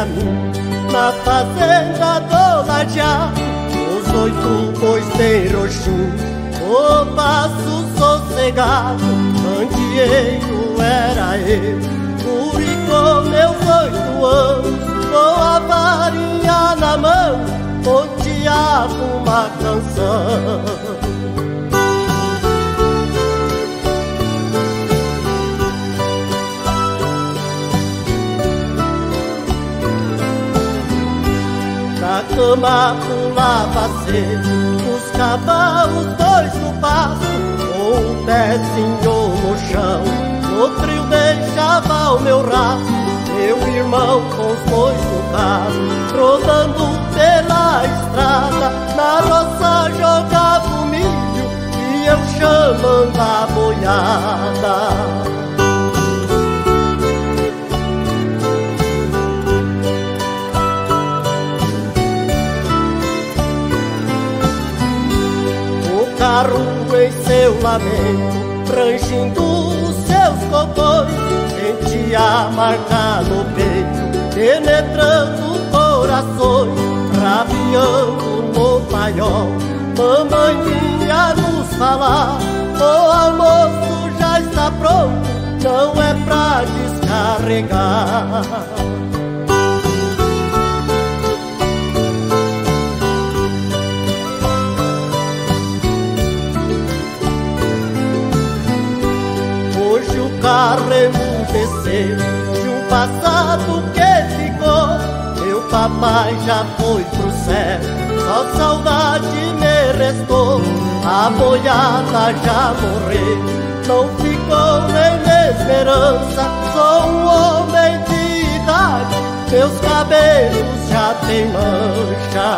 ano, na fazenda do Lajeado, os 8 bois de roxum, o passo sossegado, candeeiro era eu. Guri com meus 8 anos, com a varinha na mão, ponteava uma canção. Cama pulava cedo, os cavalos dois no pasto, com um pezinho no chão, no trio deixava o meu rastro. Meu irmão com os dois no carro, rodando pela estrada, na roça jogava o milho e eu chamando a boiada. O carro em seu lamento, rangindo os seus cocôs, sentia marca no peito, penetrando corações, rabiando no paiol. Mamãe vinha nos falar, o almoço já está pronto, não é pra descarregar. O carro emudeceu de um passado que ficou. Meu papai já foi pro céu, só saudade me restou. A boiada já morreu, não ficou nem esperança. Sou um homem de idade, meus cabelos já têm mancha.